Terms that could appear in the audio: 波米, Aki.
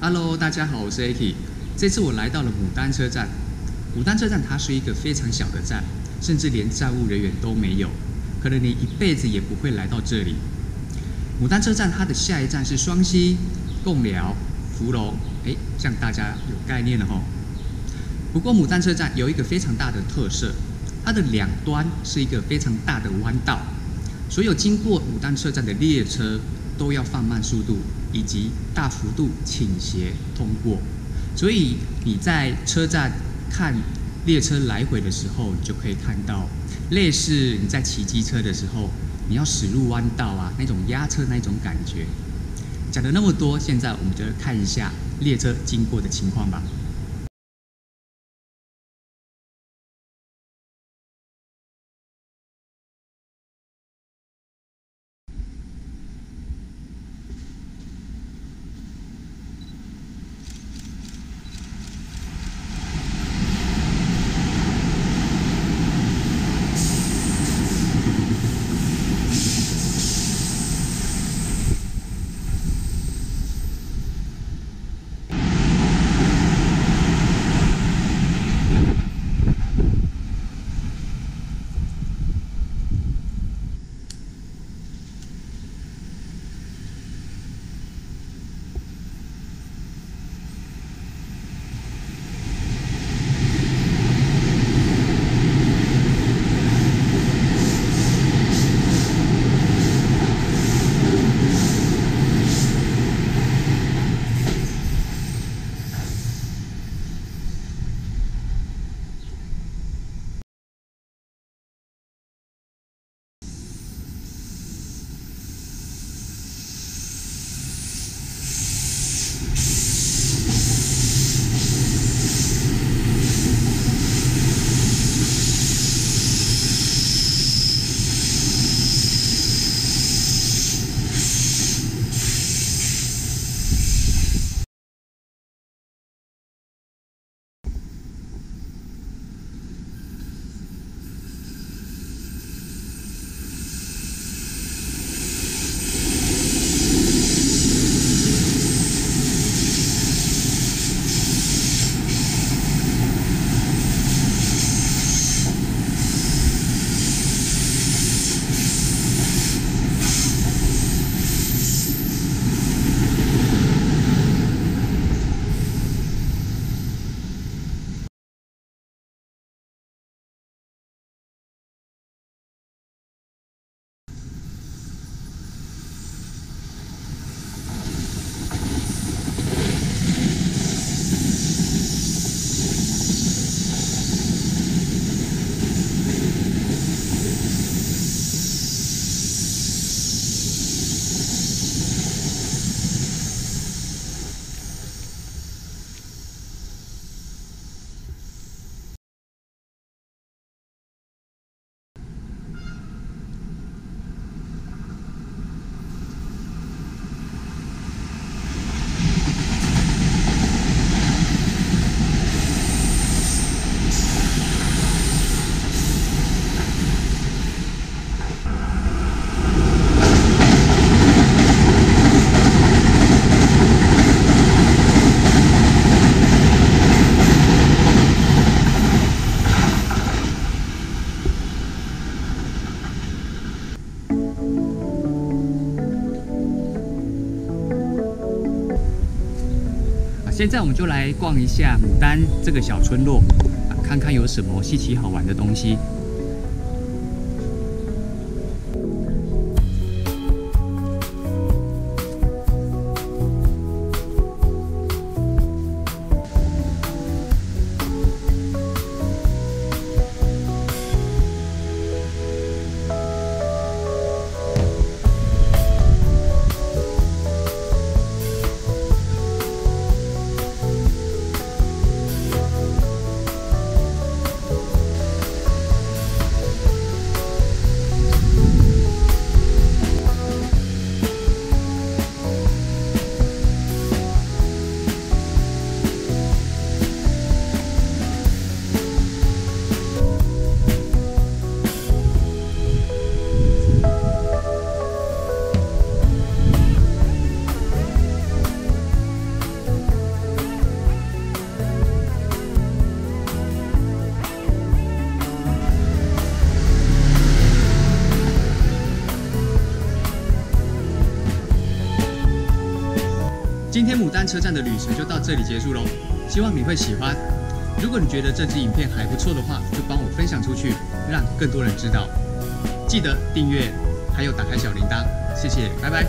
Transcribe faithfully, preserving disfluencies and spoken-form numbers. Hello， 大家好，我是 Aki。这次我来到了牡丹车站。牡丹车站它是一个非常小的站，甚至连站务人员都没有，可能你一辈子也不会来到这里。牡丹车站它的下一站是双溪、贡寮、福隆，哎，这样大家有概念了吼。不过牡丹车站有一个非常大的特色，它的两端是一个非常大的弯道，所有经过牡丹车站的列车都要放慢速度，以及大幅度倾斜通过，所以你在车站看列车来回的时候，你就可以看到，类似你在骑机车的时候，你要驶入弯道啊，那种压车那种感觉。讲了那么多，现在我们就看一下列车经过的情况吧。现在我们就来逛一下牡丹这个小村落，看看有什么稀奇好玩的东西。今天牡丹车站的旅程就到这里结束喽，希望你会喜欢。如果你觉得这支影片还不错的话，就帮我分享出去，让更多人知道。记得订阅，还有打开小铃铛，谢谢，拜拜。